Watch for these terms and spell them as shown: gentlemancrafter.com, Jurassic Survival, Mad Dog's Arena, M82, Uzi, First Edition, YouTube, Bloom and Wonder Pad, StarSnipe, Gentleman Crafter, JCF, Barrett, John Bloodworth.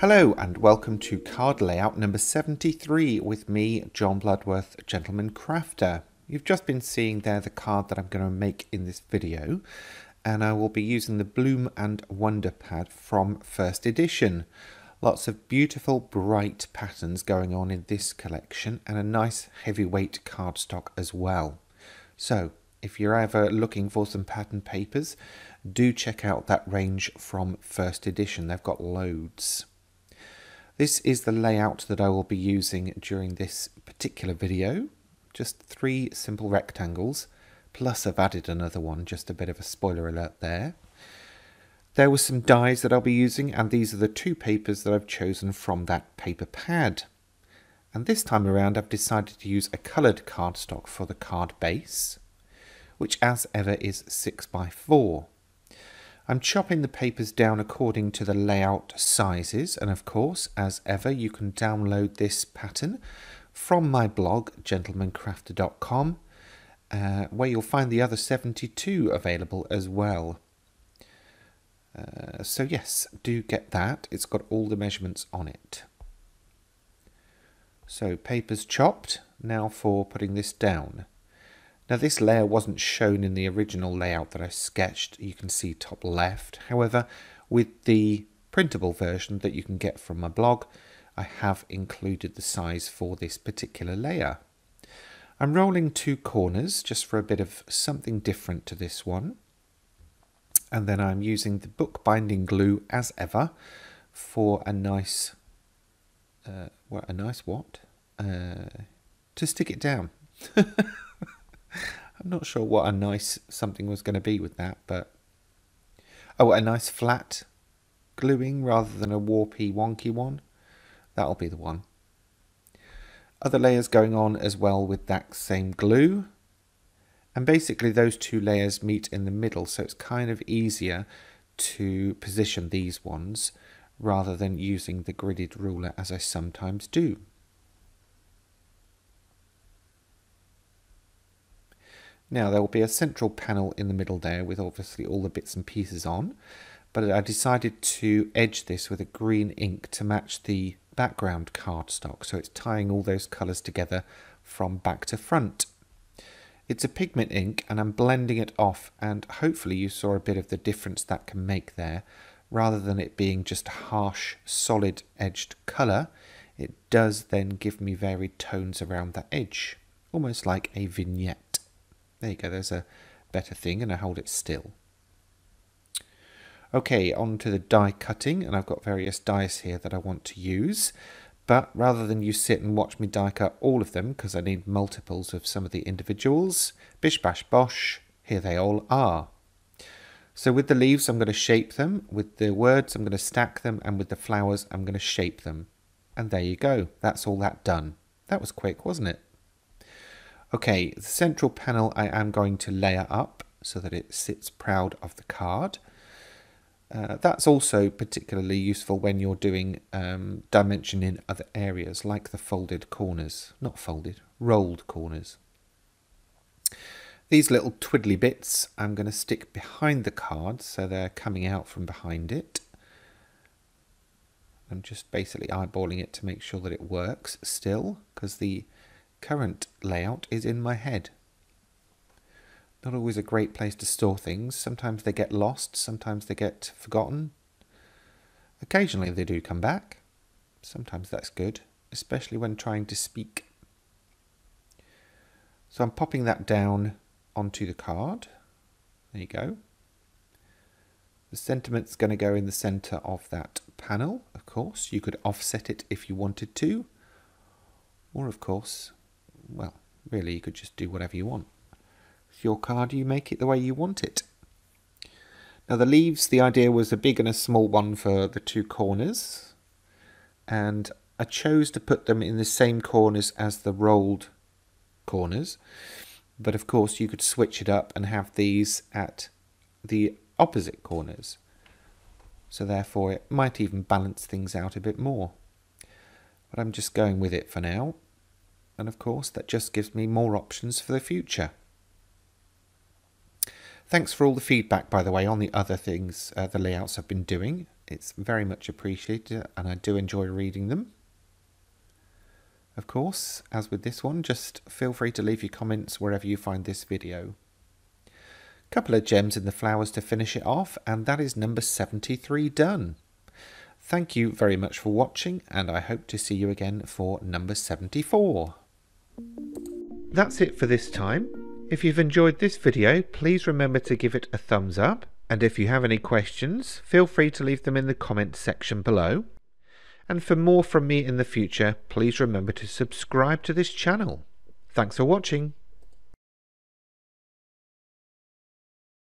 Hello and welcome to card layout number 73 with me, John Bloodworth, Gentleman Crafter. You've just been seeing there the card that I'm going to make in this video, and I will be using the Bloom and Wonder Pad from First Edition. Lots of beautiful bright patterns going on in this collection and a nice heavyweight cardstock as well. So if you're ever looking for some pattern papers, do check out that range from First Edition. They've got loads. This is the layout that I will be using during this particular video. Just three simple rectangles, plus I've added another one, just a bit of a spoiler alert there. There were some dies that I'll be using, and these are the two papers that I've chosen from that paper pad. And this time around I've decided to use a coloured cardstock for the card base, which as ever is 6x4. I'm chopping the papers down according to the layout sizes, and of course, as ever, you can download this pattern from my blog, gentlemancrafter.com, where you'll find the other 72 available as well. So yes, do get that. It's got all the measurements on it. So papers chopped, now for putting this down. Now this layer wasn't shown in the original layout that I sketched, you can see top left. However, with the printable version that you can get from my blog, I have included the size for this particular layer. I'm rolling two corners just for a bit of something different to this one. And then I'm using the book binding glue as ever for a nice, to stick it down. I'm not sure what a nice something was going to be with that, but... oh, a nice flat gluing rather than a warpy, wonky one. That'll be the one. Other layers going on as well with that same glue. And basically those two layers meet in the middle, so it's kind of easier to position these ones rather than using the gridded ruler as I sometimes do. Now there will be a central panel in the middle there with obviously all the bits and pieces on, but I decided to edge this with a green ink to match the background cardstock, so it's tying all those colours together from back to front. It's a pigment ink and I'm blending it off, and hopefully you saw a bit of the difference that can make there. Rather than it being just harsh, solid edged colour, it does then give me varied tones around that edge, almost like a vignette. There you go, there's a better thing, and I hold it still. Okay, on to the die cutting, and I've got various dies here that I want to use, but rather than you sit and watch me die cut all of them, because I need multiples of some of the individuals, bish bash bosh, here they all are. So with the leaves I'm going to shape them, with the words I'm going to stack them, and with the flowers I'm going to shape them. And there you go, that's all that done. That was quick, wasn't it? Okay, the central panel I am going to layer up so that it sits proud of the card. That's also particularly useful when you're doing dimension in other areas, like the folded corners. Not folded, rolled corners. These little twiddly bits I'm going to stick behind the card, so they're coming out from behind it. I'm just basically eyeballing it to make sure that it works still, because the current layout is in my head. Not always a great place to store things. Sometimes they get lost, sometimes they get forgotten. Occasionally they do come back. Sometimes that's good, especially when trying to speak. So I'm popping that down onto the card. There you go. The sentiment's going to go in the centre of that panel, of course. You could offset it if you wanted to. Or of course, well, really you could just do whatever you want. It's your card, you make it the way you want it. Now the leaves, the idea was a big and a small one for the two corners. And I chose to put them in the same corners as the rolled corners. But of course you could switch it up and have these at the opposite corners. So therefore it might even balance things out a bit more. But I'm just going with it for now, and of course that just gives me more options for the future. Thanks for all the feedback, by the way, on the other things, the layouts I've been doing. It's very much appreciated, and I do enjoy reading them. Of course, as with this one, just feel free to leave your comments wherever you find this video. Couple of gems in the flowers to finish it off, and that is number 73 done. Thank you very much for watching, and I hope to see you again for number 74. That's it for this time. If you've enjoyed this video, please remember to give it a thumbs up, and if you have any questions, feel free to leave them in the comments section below. And for more from me in the future, please remember to subscribe to this channel. Thanks for watching.